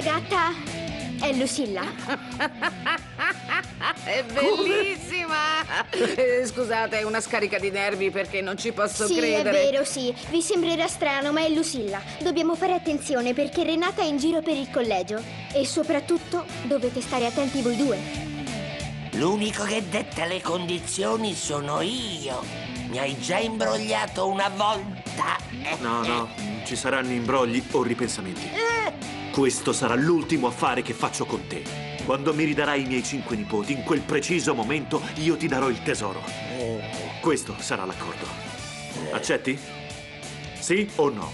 gatta è Lucilla. È bellissima. Scusate, è una scarica di nervi perché non ci posso credere. Sì, è vero, sì. Vi sembrerà strano, ma è Lucilla. Dobbiamo fare attenzione perché Renata è in giro per il collegio. E soprattutto dovete stare attenti voi due. L'unico che detta le condizioni sono io. Mi hai già imbrogliato una volta. No, no, ci saranno imbrogli o ripensamenti. Questo sarà l'ultimo affare che faccio con te. Quando mi ridarai i miei 5 nipoti, in quel preciso momento io ti darò il tesoro. Questo sarà l'accordo. Accetti? Sì o no?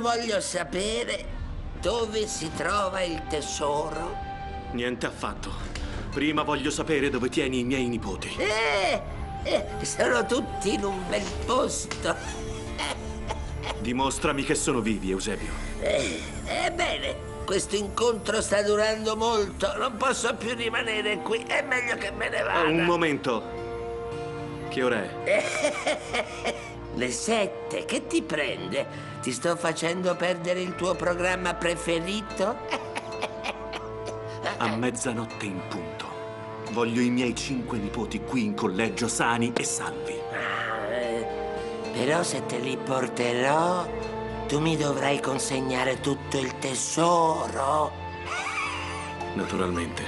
Voglio sapere dove si trova il tesoro. Niente affatto. Prima voglio sapere dove tieni i miei nipoti. Sono tutti in un bel posto. Dimostrami che sono vivi, Eusebio. Ebbene, questo incontro sta durando molto. Non posso più rimanere qui. È meglio che me ne vada. Un momento. Che ora è? Le 7, che ti prende? Ti sto facendo perdere il tuo programma preferito? A mezzanotte in punto. Voglio i miei 5 nipoti qui in collegio sani e salvi. Però se te li porterò, tu mi dovrai consegnare tutto il tesoro. Naturalmente.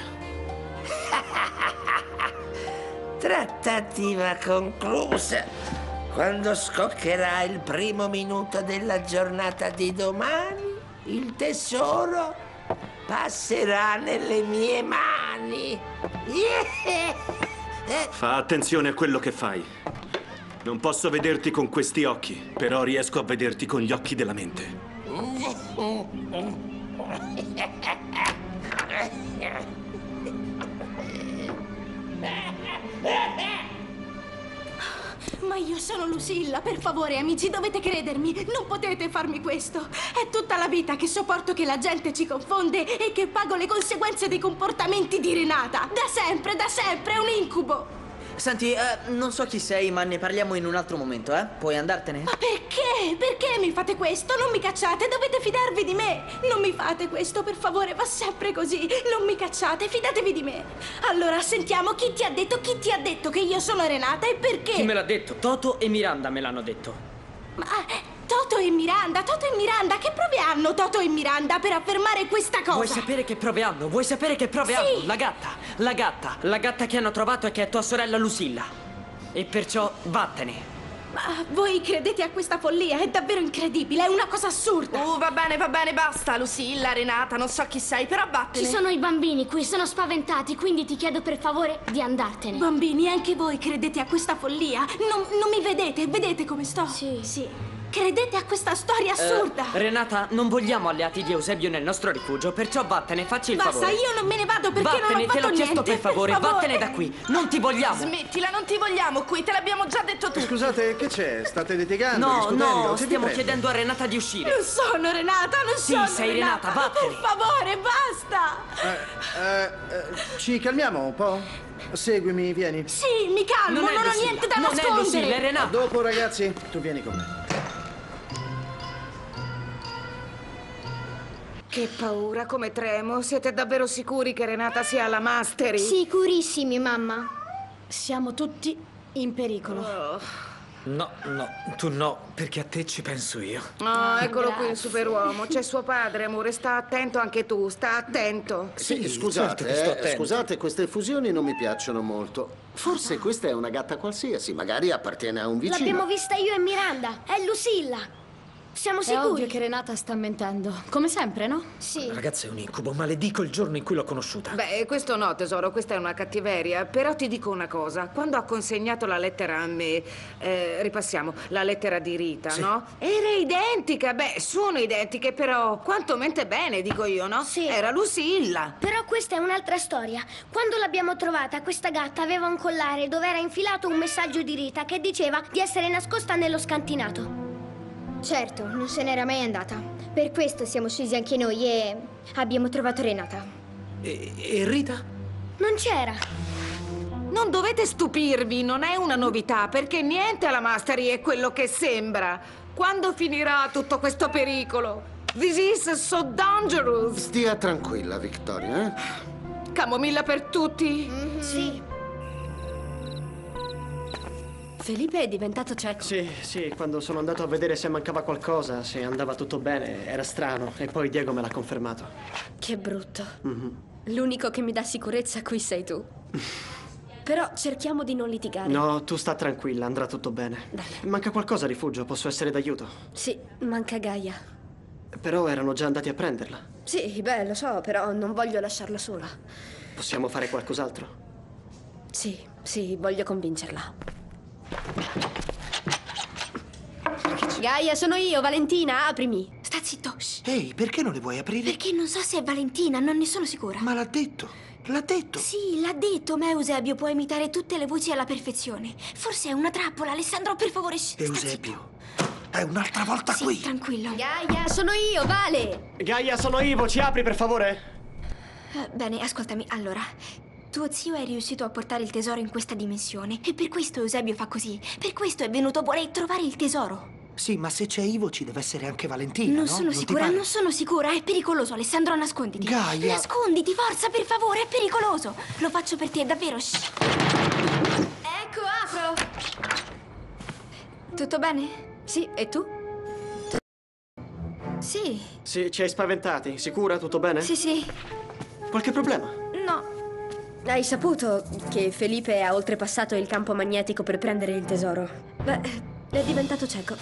Trattativa conclusa. Quando scoccherà il primo minuto della giornata di domani, il tesoro passerà nelle mie mani. Fa attenzione a quello che fai. Non posso vederti con questi occhi, però riesco a vederti con gli occhi della mente. Ma io sono Lucilla, per favore amici, dovete credermi, non potete farmi questo. È tutta la vita che sopporto che la gente ci confonde e che pago le conseguenze dei comportamenti di Renata. Da sempre, è un incubo. Senti, non so chi sei, ma ne parliamo in un altro momento, eh? Puoi andartene? Ma perché? Perché mi fate questo? Non mi cacciate, dovete fidarvi di me. Non mi fate questo, per favore, va sempre così. Non mi cacciate, fidatevi di me. Allora, sentiamo chi ti ha detto che io sono Renata e perché? Chi me l'ha detto? Toto e Miranda me l'hanno detto. Ma... Toto e Miranda, che prove hanno Toto e Miranda per affermare questa cosa? Vuoi sapere che prove hanno? Sì. La gatta che hanno trovato è che è tua sorella Lucilla. E perciò vattene. Ma voi credete a questa follia? È davvero incredibile, è una cosa assurda. Va bene, basta, Lucilla, Renata, non so chi sei, però vattene. Ci sono i bambini qui, sono spaventati, quindi ti chiedo per favore di andartene. Bambini, anche voi credete a questa follia? Non mi vedete come sto? Sì. Credete a questa storia assurda? Renata, non vogliamo alleati di Eusebio nel nostro rifugio, perciò vattene, facci il favore. Basta, io non me ne vado perché non ho fatto niente. Vattene, te l'ho chiesto, per favore, vattene da qui, non ti vogliamo. Smettila, non ti vogliamo qui, te l'abbiamo già detto tu. Scusate, che c'è? State litigando? No, stiamo chiedendo a Renata di uscire. Non sono Renata, non sono Renata. Sì, sei Renata, vattene. Per favore, basta. Ci calmiamo un po'? Seguimi, vieni. Sì, mi calmo, non ho niente da nascondere. Non è Lucilla, è Renata. Dopo, ragazzi, tu vieni con me. Che paura, come tremo. Siete davvero sicuri che Renata sia la Mastery? Sicurissimi, mamma. Siamo tutti in pericolo. No, tu no, perché a te ci penso io. Eccolo qui il superuomo. C'è suo padre, amore, sta attento anche tu, sta attento. Sì, scusate, certo, scusate, queste effusioni non mi piacciono molto. Forse questa è una gatta qualsiasi, magari appartiene a un vicino. L'abbiamo vista io e Miranda, è Lucilla. Siamo sicuri? È ovvio che Renata sta mentendo. Come sempre, no? Sì. Ragazza, è un incubo, maledico il giorno in cui l'ho conosciuta. Beh, questo no, tesoro, questa è una cattiveria. Però ti dico una cosa. Quando ha consegnato la lettera a me, ripassiamo, la lettera di Rita, sì, no? Era identica. Beh, sono identiche, però quanto mente bene, dico io, no? Sì. Era Lucilla. Però questa è un'altra storia. Quando l'abbiamo trovata, questa gatta aveva un collare dove era infilato un messaggio di Rita che diceva di essere nascosta nello scantinato. Certo, non se n'era mai andata. Per questo siamo scesi anche noi e abbiamo trovato Renata. E Rita? Non c'era. Non dovete stupirvi, non è una novità, perché niente alla Mastery è quello che sembra. Quando finirà tutto questo pericolo? This is so dangerous. Stia tranquilla, Victoria, eh? Camomilla per tutti? Mm-hmm. Sì. Felipe è diventato cieco. Sì, quando sono andato a vedere se mancava qualcosa, se andava tutto bene, era strano. E poi Diego me l'ha confermato. Che brutto. Mm-hmm. L'unico che mi dà sicurezza qui sei tu. Però cerchiamo di non litigare. No, tu sta tranquilla, andrà tutto bene. Dai. Manca qualcosa a rifugio, posso essere d'aiuto? Sì, manca Gaia. Però erano già andati a prenderla. Sì, beh, lo so, però non voglio lasciarla sola. Possiamo fare qualcos'altro? Sì, voglio convincerla. Gaia, sono io, Valentina, aprimi. Sta zitto. Ehi, perché non le vuoi aprire? Perché non so se è Valentina, non ne sono sicura. Ma l'ha detto, Sì, l'ha detto, ma Eusebio può imitare tutte le voci alla perfezione. Forse è una trappola, Alessandro, per favore. Eusebio, è un'altra volta qui. Tranquillo. Gaia, sono io, Vale. Gaia, sono Ivo, ci apri per favore? Bene, ascoltami, allora. Tuo zio è riuscito a portare il tesoro in questa dimensione e per questo Eusebio fa così. Per questo è venuto, vuole trovare il tesoro. Sì, ma se c'è Ivo ci deve essere anche Valentina, no? Non sono sicura, è pericoloso, Alessandro, nasconditi. Gaia! Nasconditi, forza, per favore, è pericoloso. Lo faccio per te, davvero. Ecco, apro. Tutto bene? Sì, e tu? Sì. Sì, ci hai spaventati. Sicura, tutto bene? Sì. Qualche problema? No. Hai saputo che Felipe ha oltrepassato il campo magnetico per prendere il tesoro? Beh, è diventato cieco.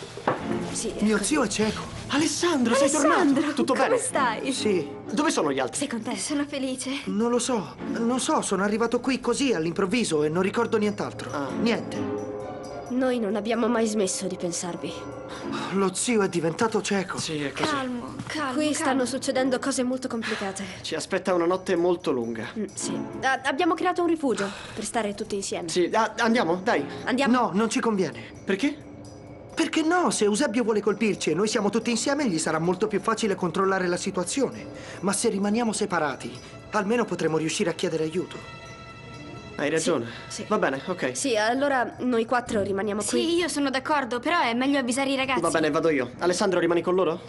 Sì, mio zio è cieco. Alessandro, sei tornato? Tutto bene? Come stai? Sì. Dove sono gli altri? Sei contento? Sono felice. Non lo so. Sono arrivato qui così all'improvviso e non ricordo nient'altro. Niente. Noi non abbiamo mai smesso di pensarvi. Lo zio è diventato cieco. Sì, è così. Calmo. Qui stanno succedendo cose molto complicate. Ci aspetta una notte molto lunga. Sì. Abbiamo creato un rifugio per stare tutti insieme. Sì, andiamo, dai. Andiamo. No, non ci conviene. Perché? Perché no? Se Eusebio vuole colpirci e noi siamo tutti insieme, gli sarà molto più facile controllare la situazione. Ma se rimaniamo separati, almeno potremo riuscire a chiedere aiuto. Hai ragione. Sì. Va bene, ok. Sì, allora noi quattro rimaniamo qui. Sì, io sono d'accordo, però è meglio avvisare i ragazzi. Va bene, vado io. Alessandro, rimani con loro?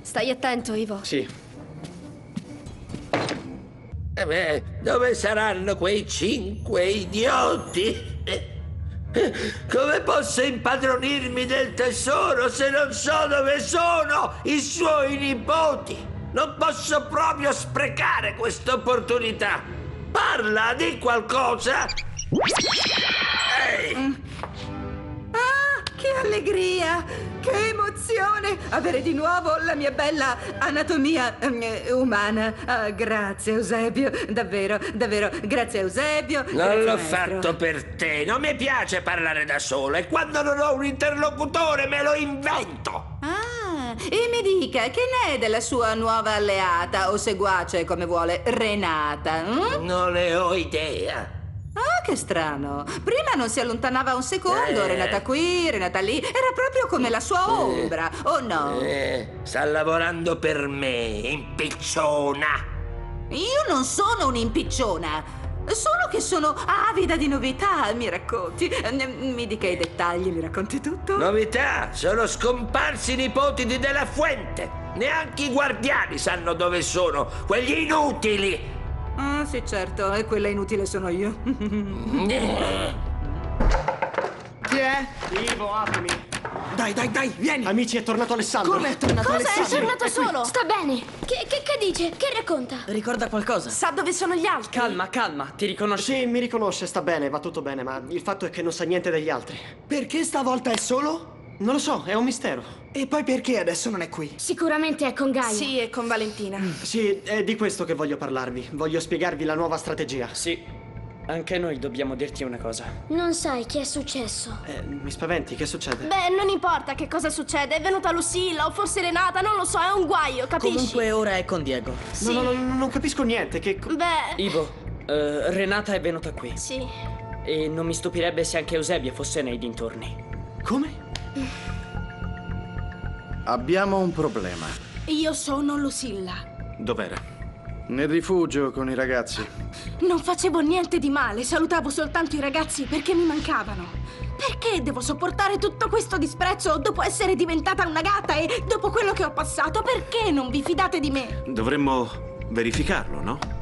Stai attento, Ivo. Sì. E beh, dove saranno quei 5 idioti? Come posso impadronirmi del tesoro se non so dove sono i suoi nipoti? Non posso proprio sprecare questa opportunità. Parla di qualcosa! Ehi! Che Che allegria! Che emozione! Avere di nuovo la mia bella anatomia umana. Ah, grazie Eusebio, davvero, grazie Eusebio. Non l'ho fatto per te, non mi piace parlare da sola e quando non ho un interlocutore me lo invento. Ah, e mi dica, che ne è della sua nuova alleata o seguace, come vuole, Renata? Hm? Non ne ho idea. Ah, che strano. Prima non si allontanava un secondo, Renata qui, Renata lì. Era proprio come la sua ombra, o no? Sta lavorando per me, impicciona. Io non sono un'impicciona. Solo che sono avida di novità, mi racconti. Mi dica i dettagli, mi racconti tutto. Novità? Sono scomparsi i nipoti di Della Fuente. Neanche i guardiani sanno dove sono, quegli inutili. Ah, sì, certo, e quella inutile sono io. Chi è? Ivo, aprimi. Dai, vieni. Amici, è tornato Alessandro. Come è tornato Alessandro? Cosa? È tornato solo? Sta bene. Che dice? Che racconta? Ricorda qualcosa? Sa dove sono gli altri? Calma, ti riconosce? Sì, mi riconosce, sta bene, va tutto bene, ma il fatto è che non sa niente degli altri. Perché stavolta è solo? Non lo so, è un mistero. E poi perché adesso non è qui? Sicuramente è con Gaia. Sì, è con Valentina. Sì, è di questo che voglio parlarvi. Voglio spiegarvi la nuova strategia. Sì, anche noi dobbiamo dirti una cosa. Non sai che è successo. Mi spaventi, che succede? Beh, non importa che cosa succede. È venuta Lucilla o forse Renata, non lo so, è un guaio, capisci? Comunque ora è con Diego. Sì. No, non capisco niente, Beh... Ivo, Renata è venuta qui. Sì. E non mi stupirebbe se anche Eusebio fosse nei dintorni. Come? Abbiamo un problema. Io sono Lucilla. Dov'era? Nel rifugio con i ragazzi. Non facevo niente di male, salutavo soltanto i ragazzi perché mi mancavano. Perché devo sopportare tutto questo disprezzo dopo essere diventata una gatta e dopo quello che ho passato? Perché non vi fidate di me? Dovremmo verificarlo, no?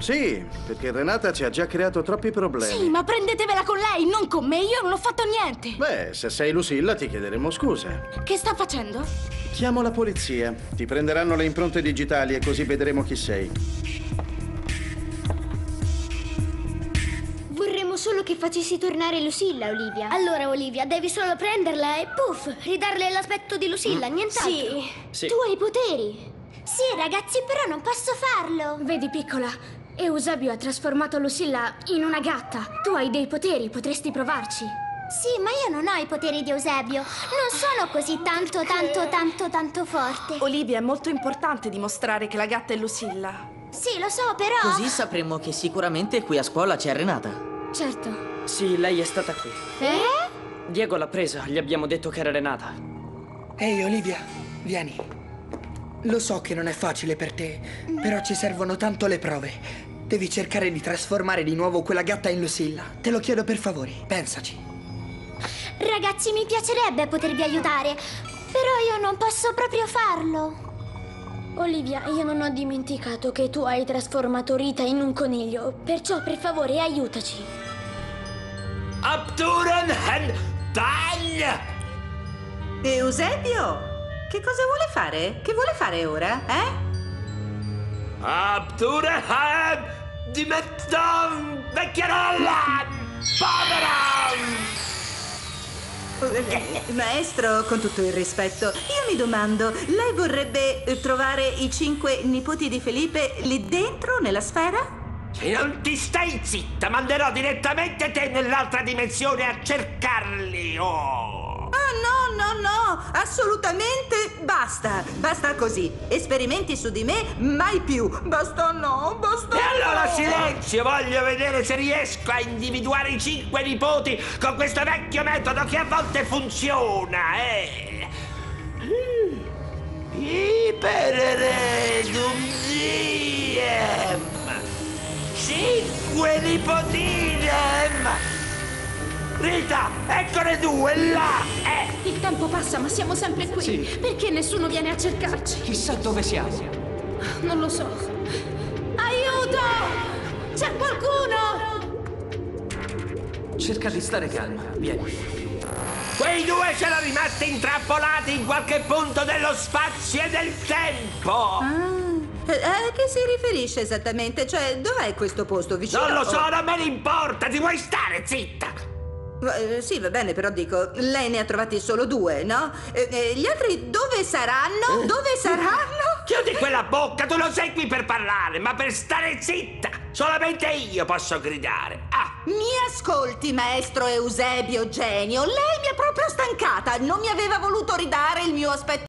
Sì, perché Renata ci ha già creato troppi problemi. Sì, ma prendetevela con lei, non con me, io non ho fatto niente. Beh, se sei Lucilla ti chiederemo scusa. Che sta facendo? Chiamo la polizia, ti prenderanno le impronte digitali e così vedremo chi sei. Vorremmo solo che facessi tornare Lucilla, Olivia. Allora, Olivia, devi solo prenderla e puff, ridarle l'aspetto di Lucilla, nient'altro. Sì. Tu hai i poteri. Sì, ragazzi, però non posso farlo. Vedi, piccola, Eusebio ha trasformato Lucilla in una gatta. Tu hai dei poteri, potresti provarci. Sì, ma io non ho i poteri di Eusebio. Non sono così tanto forte. Olivia, è molto importante dimostrare che la gatta è Lucilla. Sì, lo so, però... Così sapremo che sicuramente qui a scuola c'è Renata. Certo. Sì, lei è stata qui. Diego l'ha presa, gli abbiamo detto che era Renata. Ehi, Olivia, vieni. Lo so che non è facile per te, però ci servono tanto le prove. Devi cercare di trasformare di nuovo quella gatta in Lucilla. Te lo chiedo per favore, pensaci. Ragazzi, mi piacerebbe potervi aiutare, però io non posso proprio farlo. Olivia, io non ho dimenticato che tu hai trasformato Rita in un coniglio, perciò per favore aiutaci. Abturen hen taglia! Eusebio! Che cosa vuole fare? Che vuole fare ora, Abtura di metton vecchiarolla! Povera! Maestro, con tutto il rispetto, io mi domando, lei vorrebbe trovare i 5 nipoti di Felipe lì dentro, nella sfera? Se non ti stai zitta, manderò direttamente te nell'altra dimensione a cercarli, No, assolutamente basta. Basta così. Esperimenti su di me, mai più. Basta no. E allora silenzio, voglio vedere se riesco a individuare i 5 nipoti con questo vecchio metodo che a volte funziona, Ipereredum diem 5 nipotinem. Rita, eccone 2, là! Il tempo passa, ma siamo sempre qui. Sì. Perché nessuno viene a cercarci? Chissà dove siamo. Non lo so. Aiuto! C'è qualcuno! Cerca di stare calma, vieni. Quei 2 c'erano rimasti intrappolati in qualche punto dello spazio e del tempo! A che si riferisce esattamente? Cioè, dov'è questo posto vicino? Non lo so, non me ne importa! Ti vuoi stare zitta? Sì, va bene, però dico, lei ne ha trovati solo due, no? Gli altri dove saranno? Dove saranno? Chiudi quella bocca, tu non sei qui per parlare, ma per stare zitta! Solamente io posso gridare! Ah! Mi ascolti, maestro Eusebio genio, lei mi ha proprio stancata, non mi aveva voluto ridare il mio aspetto.